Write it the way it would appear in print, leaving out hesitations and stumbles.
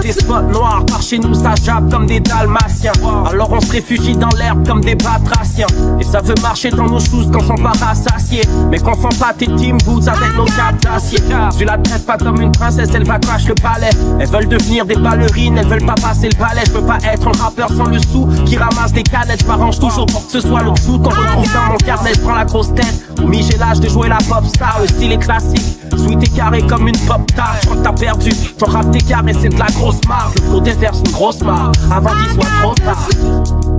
des spots noirs. Par chez nous ça jappe comme des dalmatiens. Alors on se réfugie dans l'herbe comme des batraciens. Et ça veut marcher dans nos choses quand on part rassasié. Mais qu'on fend pas tes team boots avec nos capes d'acier. Tu la traites pas comme une princesse, elle va crash le palais. Elles veulent devenir des ballerines, elles veulent pas passer le balai. Je peux pas être un rappeur sans le sou qui ramasse des canettes. Je m'arrange toujours pour que ce soit le shoot qu'on retrouve dans mon carnet. Je prends la grosse tête, oui j'ai l'âge de jouer la pop star. Le style est classique, sweet et carré comme une pop tart. Je crois que t'as perdu, ton rap t'es carré, c'est de la grosse marque. Le flow déverse une grosse marque avant qu'il soit trop tard.